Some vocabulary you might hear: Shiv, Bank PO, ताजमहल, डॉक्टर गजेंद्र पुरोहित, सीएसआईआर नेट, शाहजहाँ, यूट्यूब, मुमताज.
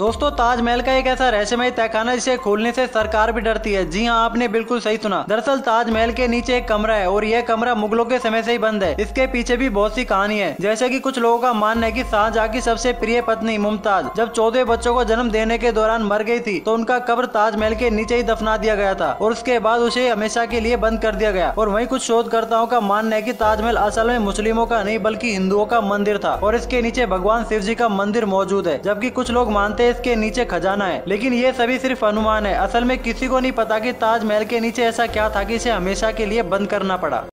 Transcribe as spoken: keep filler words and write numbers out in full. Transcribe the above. दोस्तों ताजमहल का एक ऐसा रहस्यमय तहखाना जिसे खोलने से सरकार भी डरती है। जी हां, आपने बिल्कुल सही सुना। दरअसल ताजमहल के नीचे एक कमरा है और यह कमरा मुगलों के समय से ही बंद है। इसके पीछे भी बहुत सी कहानी है। जैसे कि कुछ लोगों का मानना है कि शाहजहाँ की सबसे प्रिय पत्नी मुमताज जब चौदह बच्चों को जन्म देने के दौरान मर गयी थी तो उनका कब्र ताजमहल के नीचे ही दफना दिया गया था और उसके बाद उसे हमेशा के लिए बंद कर दिया गया। और वही कुछ शोधकर्ताओं का मानना है की ताजमहल असल में मुस्लिमों का नहीं बल्कि हिंदुओं का मंदिर था और इसके नीचे भगवान शिव जी का मंदिर मौजूद है, जबकि कुछ लोग मानते इसके नीचे खजाना है। लेकिन ये सभी सिर्फ अनुमान है। असल में किसी को नहीं पता कि ताजमहल के नीचे ऐसा क्या था कि इसे हमेशा के लिए बंद करना पड़ा।